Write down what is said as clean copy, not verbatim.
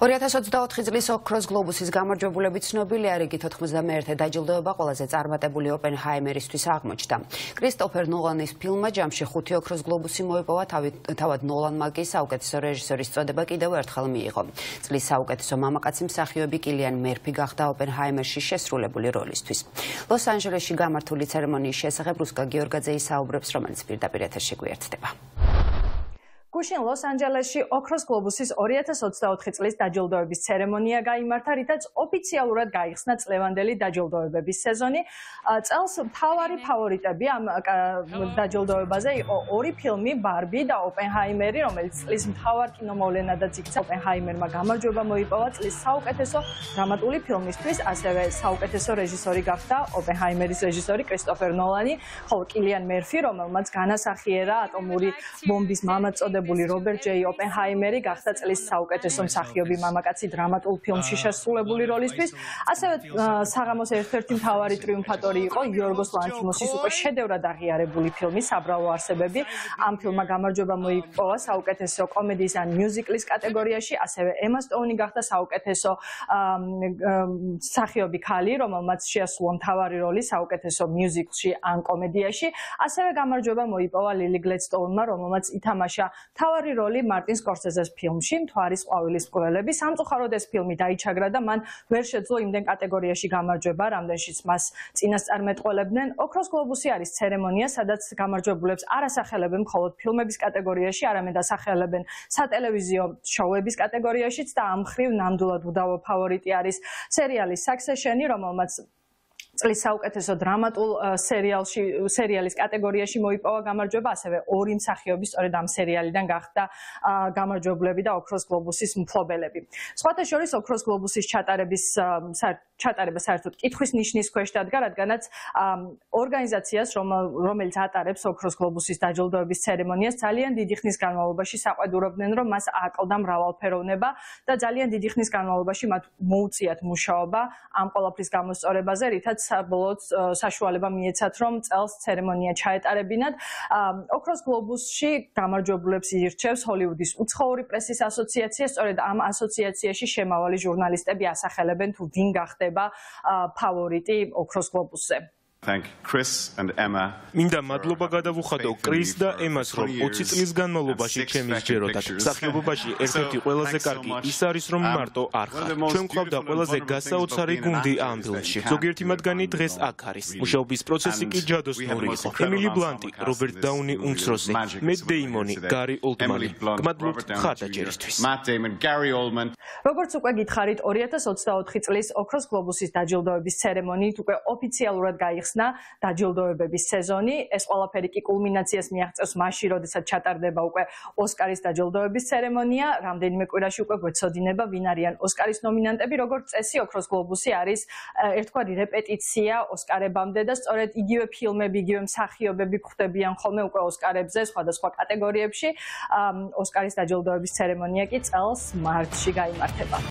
2024 წლის ოქროს გლობუსის გამარჯვებულები ცნობილია, რიგით 91-ე დაჯილდოება ყველაზე წარმატებული ოპენჰაიმერისთვის აღმოჩნდა. კრისტოფერ ნოლანის ფილმმა ჯამში 5 ოქროს გლობუსი მოიპოვა, თავად ნოლანმა კი საუკეთესო რეჟისორის წოდება კიდევ ერთხელ მიიღო. Წლის საუკეთესო მამაკაცი მსახიობი კილიან მერფი გახდა ოპენჰაიმერში შესრულებული როლისთვის. ლოს-ანჯელესში გამართული ცერემონიის შესახებ რუსკა გიორგაძე ისაუბრებს, რომელიც პირდაპირ ეთერში გვერდება. გუშინ ლოს-ანჯელესში ოქროს გლობუსის 2024 წლის დაჯილდოების ცერემონია გაიმართა, რითაც ოფიციალურად გაიხსნა წლევანდელი დაჯილდოებების სეზონი. Წელს მთავარი ფავორიტები ამ დაჯილდოებაზე იყო ორი ფილმი, ბარბი და ოპენჰაიმერი, რომელიც წლის მთავარ კინომოვლენადაც იქცა. ოპენჰაიმერმა გამარჯვება მოიპოვა წლის საუკეთესო დრამატული ფილმისთვის, ასევე საუკეთესო რეჟისორი გახდა ოპენჰაიმერის რეჟისორი კრისტოფერ ნოლანი, ხოლო კილიან მერფი, რომელმაც განასახიერა ატომური ბომბის მამაცოდე Robert J. Oppenheimer გახდა წლის საუკეთესო მსახიობი მამაკაცი დრამატულ ფილმში შესრულებული როლისთვის. ასევე საღამოს ერთ-ერთი მთავარი ტრიუმფატორი იყო გიორგოს ლანთიმოსის უკვე შედევრად აღიარებული ფილმი საბრალო არსებები. ამ ფილმმა გამარჯვება მოიპოვა საუკეთესო კომედიის ან მიუზიკლის კატეგორიაში, ასევე ემა სტოუნი გახდა საუკეთესო მსახიობი ქალი, რომელმაც შეასრულა მთავარი როლი საუკეთესო მიუზიკლში ან კომედიაში. ასევე გამარჯვება მოიპოვა ლილი გლედსტოუნმა, რომელმაც ითამაშა თავარი როლი მარტინ სკორსეზეს ფილმში მთვარის ყვავილის მკვლელები. სამწუხაროდ ეს ფილმი დაიჩაგრა და მან ვერ შეძლო იმდენ კატეგორიაში გამარჯვება, რამდენშიც მას წინასწარმეტყველებდნენ. ოქროს გლობუსი არის ცერემონია, სადაც გამარჯვებულებს არ ასახელებენ მხოლოდ ფილმების კატეგორიაში, არამედ ასახელებენ სატელევიზიო შოუების კატეგორიაშიც და ამ ხრივ ნამდვილად უდავო ფავორიტი არის სერიალი Succession-ი, რომელმაც წლის საუკეთესო დრამატულ სერიალის კატეგორიაში მოიპოვა გამარჯვება, ასევე ორი მსახიობი სწორედ ამ სერიალიდან გახდა გამარჯვებულები და ოქროს გლობუსის მფლობელები. სხვათა შორის ოქროს გლობუსის ჩატარება საერთოდ კითხვის ნიშნის ქვეშ დადგა, რადგანაც ორგანიზაციას, რომელიც ატარებს ოქროს გლობუსის დაჯილდოების ცერემონიას, ძალიან დიდი ხნის განმავლობაში საყვედურობდნენ, რომ მას აკლდა მრავალფეროვნება და ძალიან დიდი ხნის განმავლობაში მათ მოუწიათ მუშაობა ამ ყველაფრის გამოსწორებაზე, რითაც საბოლოოდ საშუალება მიეცათ, რომ წელს ცერემონია ჩაეტარებინათ. ოქროს გლობუსში გამარჯვებულებს ირჩევს ჰოლივუდის უცხოური პრესის ასოციაცია. სწორედ ამ ასოციაციაში შემავალი ჟურნალისტები ასახელებენ, თუ ვინ გახდება ფავორიტი ოქროს გლობუსზე. მინდა მადლობა გადავუხადო კრის და ემას, რომ 20 წლის განმავლობაში ჩემი სჯეროდათ. მსახიობობაში ერთ-ერთი ყველაზე კარგი ის არის, რომ მარტო არ ხარ. ჩვენ გვყავდა ყველაზე გასაოცარი გუნდი ამ ფილმში. ზოგიერთი მათგანი დღეს აქ არის. მუშაობის პროცესი კი ჯადოსნური იყო. ემილი ბლანტი, რობერტ დაუნი უმცროსი, მეთ დეიმონი, გარი ოლდმანი. გმადლობთ მხარდაჭერისთვის. როგორც უკვე გითხარით, 2024 წლის ოქროს გლობუსის დაჯილდოების ცერემონიით უკვე ოფიციალურად გაიხსნა დაჯილდოებების სეზონი. ეს ყველაფერი კი კულმინაციას მიაღწევს მასში, როდესაც ჩატარდება უკვე ოსკარის დაჯილდოების ცერემონია. რამდენიმე კვირაში უკვე გვეცოდინება, ვინ არიან ოსკარის ნომინანტები. როგორც წესი, ოქროს გლობუსი არის ერთგვარი რეპეტიცია ოსკარებამდე და სწორედ იგივე ფილმები, იგივე მსახიობები გვხვდებიან ხოლმე უკვე ოსკარებზე, სხვადასხვა კატეგორიებში. ოსკარის დაჯილდოების ცერემონია კი წელს მარტში გაიმართება.